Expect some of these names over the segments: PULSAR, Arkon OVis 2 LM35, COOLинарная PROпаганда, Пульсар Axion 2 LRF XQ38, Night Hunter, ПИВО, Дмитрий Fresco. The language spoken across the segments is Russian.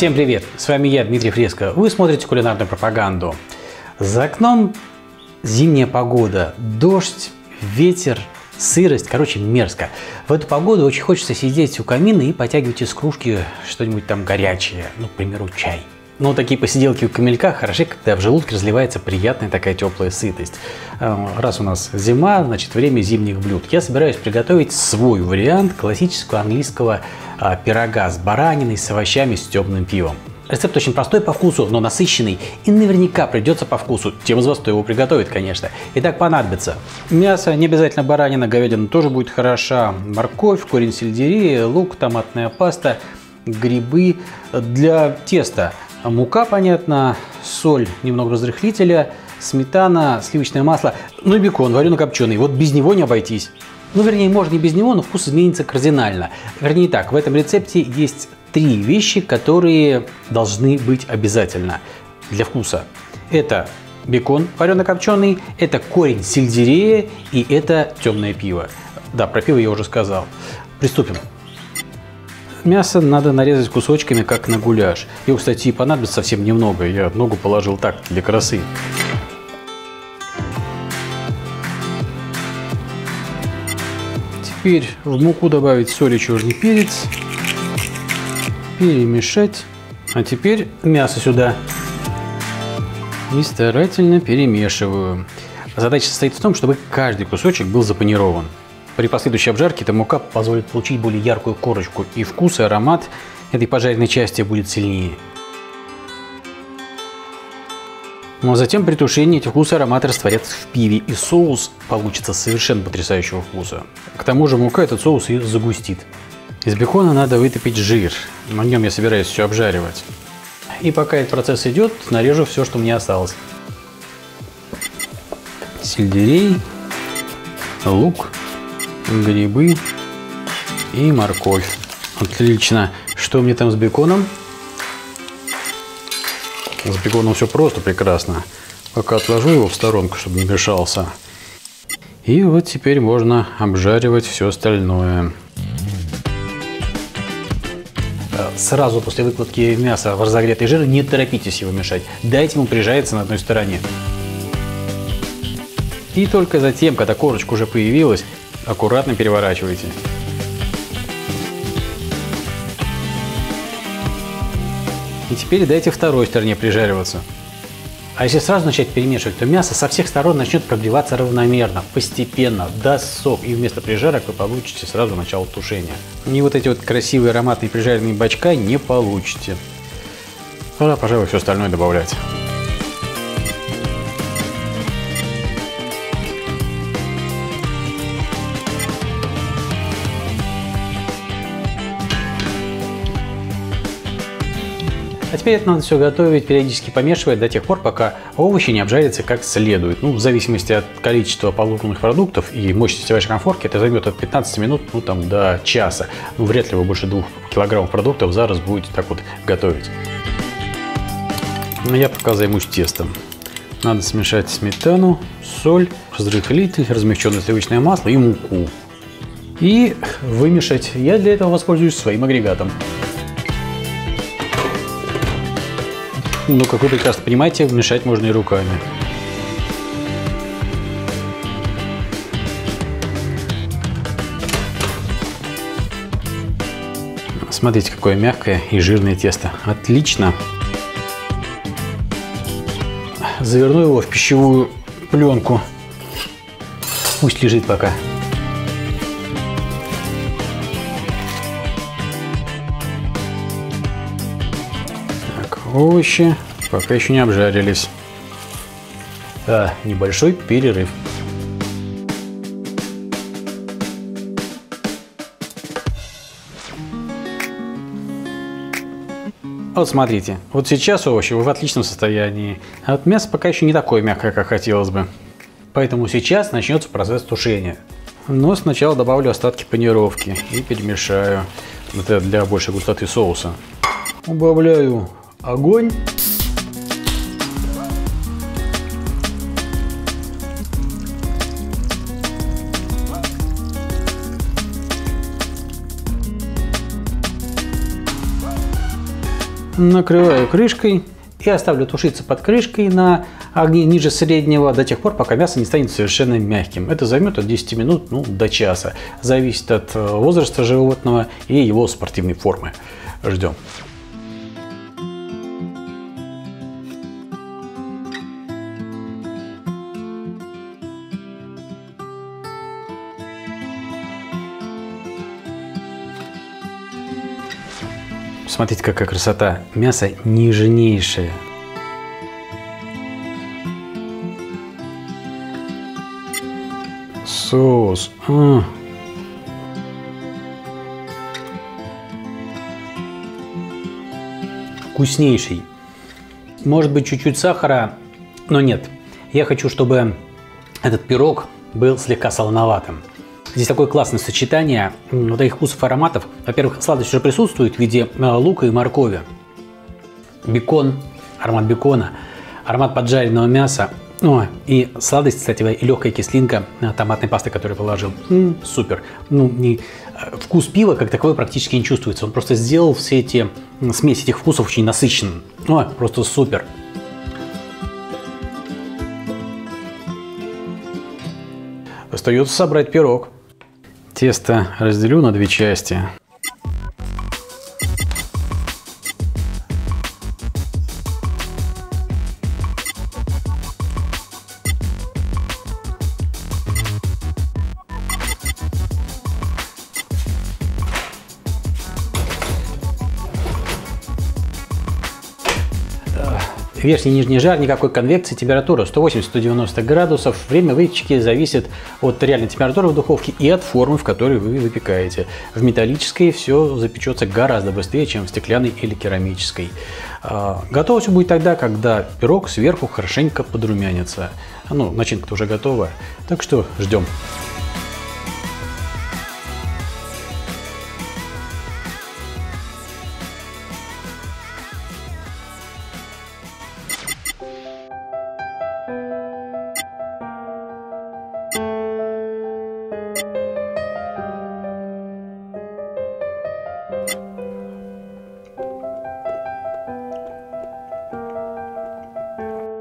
Всем привет! С вами я, Дмитрий Fresco. Вы смотрите кулинарную пропаганду. За окном зимняя погода, дождь, ветер, сырость, короче, мерзко. В эту погоду очень хочется сидеть у камина и потягивать из кружки что-нибудь там горячее, ну, к примеру, чай. Но такие посиделки у камелька хороши, когда в желудке разливается приятная такая теплая сытость. Раз у нас зима, значит, время зимних блюд. Я собираюсь приготовить свой вариант классического английского пирога с бараниной, с овощами, с темным пивом. Рецепт очень простой по вкусу, но насыщенный и наверняка придется по вкусу. Тем из вас, кто его приготовит, конечно. Итак, понадобится мясо, не обязательно баранина, говядина тоже будет хороша, морковь, корень сельдерея, лук, томатная паста, грибы. Для теста мука, понятно, соль, немного разрыхлителя, сметана, сливочное масло, ну и бекон варено-копченый. Вот без него не обойтись. Ну, вернее, можно и без него, но вкус изменится кардинально. Вернее так, в этом рецепте есть три вещи, которые должны быть обязательно для вкуса. Это бекон варено-копченый, это корень сельдерея и это темное пиво. Да, про пиво я уже сказал. Приступим. Мясо надо нарезать кусочками, как на гуляш. Его, кстати, и понадобится совсем немного. Я ногу положил так, для красы. Теперь в муку добавить соль и черный перец. Перемешать. А теперь мясо сюда. И старательно перемешиваю. Задача состоит в том, чтобы каждый кусочек был запанирован. При последующей обжарке эта мука позволит получить более яркую корочку, и вкус и аромат этой пожаренной части будет сильнее. Ну а затем при тушении эти вкусы и ароматы растворятся в пиве, и соус получится совершенно потрясающего вкуса. К тому же мука этот соус и загустит. Из бекона надо вытопить жир, на нем я собираюсь все обжаривать. И пока этот процесс идет, нарежу все, что мне осталось. Сельдерей, лук, грибы и морковь. Отлично. Что мне там с беконом? С беконом все просто прекрасно. Пока отложу его в сторонку, чтобы не мешался. И вот теперь можно обжаривать все остальное. Сразу после выкладки мяса в разогретый жир не торопитесь его мешать. Дайте ему прижаться на одной стороне. И только затем, когда корочка уже появилась, аккуратно переворачивайте. И теперь дайте второй стороне прижариваться. А если сразу начать перемешивать, то мясо со всех сторон начнет прогреваться равномерно, постепенно, даст сок, и вместо прижарок вы получите сразу начало тушения. И вот эти вот красивые ароматные прижаренные бочка не получите. Пора, пожалуй, все остальное добавлять. А теперь это надо все готовить, периодически помешивая до тех пор, пока овощи не обжарятся как следует. Ну, в зависимости от количества полученных продуктов и мощности вашей конфорки, это займет от 15 минут, ну, там, до часа. Ну, вряд ли вы больше 2 килограммов продуктов за раз будете так вот готовить. Но я пока займусь тестом. Надо смешать сметану, соль, разрыхлитель, размягченное сливочное масло и муку. И вымешать. Я для этого воспользуюсь своим агрегатом. Ну, как вы прекрасно понимаете, мешать можно и руками. Смотрите, какое мягкое и жирное тесто. Отлично. Заверну его в пищевую пленку. Пусть лежит пока. Овощи пока еще не обжарились. А, небольшой перерыв. Вот смотрите, вот сейчас овощи в отличном состоянии, а вот мясо пока еще не такое мягкое, как хотелось бы. Поэтому сейчас начнется процесс тушения. Но сначала добавлю остатки панировки и перемешаю. Это для большей густоты соуса. Убавляю огонь. накрываю крышкой и оставлю тушиться под крышкой на огне ниже среднего до тех пор, пока мясо не станет совершенно мягким. Это займет от 10 минут до часа. Зависит от возраста животного и его спортивной формы. Ждем. Смотрите, какая красота. Мясо нежнейшее. Соус. Вкуснейший. Может быть, чуть-чуть сахара, но нет. Я хочу, чтобы этот пирог был слегка солоноватым. Здесь такое классное сочетание вот этих вкусов и ароматов. Во-первых, сладость уже присутствует в виде лука и моркови. Бекон, аромат бекона, аромат поджаренного мяса. О, и сладость, кстати, и легкая кислинка томатной пасты, которую положил. Супер. Вкус пива как таковой практически не чувствуется. Он просто сделал все эти смесь этих вкусов очень насыщенным. О, просто супер. Остается собрать пирог. Тесто разделю на две части. Верхний и нижний жар, никакой конвекции, температура 180-190 градусов. Время выпечки зависит от реальной температуры в духовке и от формы, в которой вы выпекаете. В металлической все запечется гораздо быстрее, чем в стеклянной или керамической. Готово все будет тогда, когда пирог сверху хорошенько подрумянится. Начинка-то уже готова, так что ждем.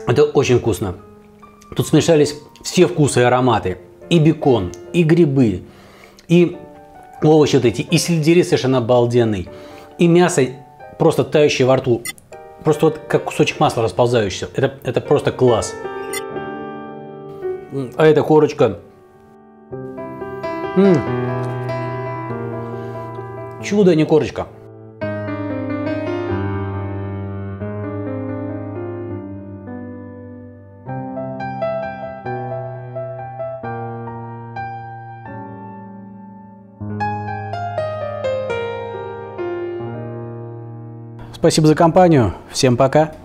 Это очень вкусно. Тут смешались все вкусы и ароматы. И бекон, и грибы, и овощи вот эти, и сельдерей совершенно обалденный, и мясо просто тающее во рту. Просто вот как кусочек масла расползающийся. Это просто класс. А эта корочка. Чудо, не корочка. Спасибо за компанию. Всем пока.